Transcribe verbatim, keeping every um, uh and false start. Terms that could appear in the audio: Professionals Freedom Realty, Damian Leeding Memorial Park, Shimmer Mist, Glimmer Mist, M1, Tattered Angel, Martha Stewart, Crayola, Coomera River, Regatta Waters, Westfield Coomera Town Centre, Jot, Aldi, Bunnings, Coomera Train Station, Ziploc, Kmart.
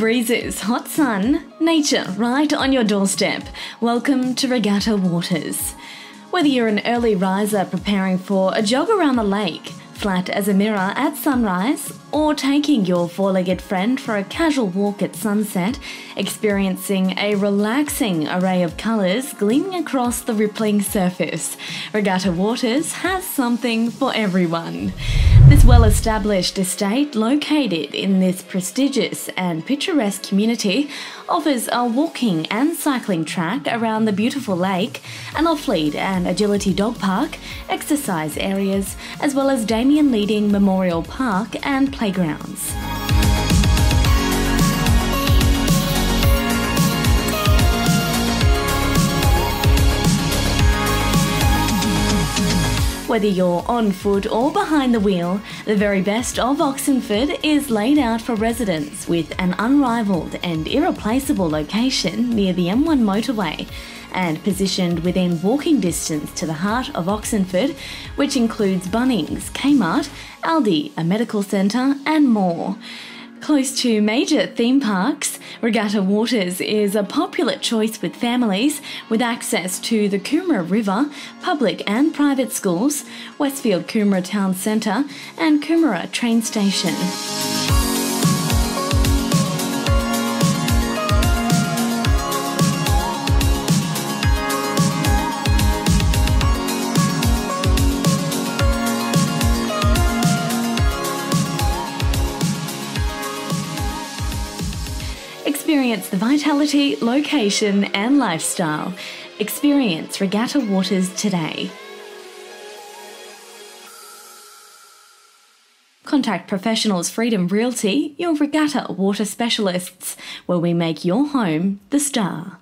breezes, hot sun, nature right on your doorstep. Welcome to Regatta Waters. Whether you're an early riser preparing for a jog around the lake, flat as a mirror at sunrise, or taking your four-legged friend for a casual walk at sunset, experiencing a relaxing array of colours gleaming across the rippling surface, Regatta Waters has something for everyone. This well-established estate, located in this prestigious and picturesque community, offers a walking and cycling track around the beautiful lake, an off-lead and agility dog park, exercise areas, as well as Damian Leeding Memorial Park and playgrounds. Whether you're on foot or behind the wheel, the very best of Oxenford is laid out for residents with an unrivalled and irreplaceable location near the M one motorway and positioned within walking distance to the heart of Oxenford, which includes Bunnings, Kmart, Aldi, a medical centre and more. Close to major theme parks, Regatta Waters is a popular choice with families, with access to the Coomera River, public and private schools, Westfield Coomera Town Centre and Coomera Train Station. Experience the vitality, location and lifestyle. Experience Regatta Waters today. Contact Professionals Freedom Realty, your Regatta Water specialists, where we make your home the star.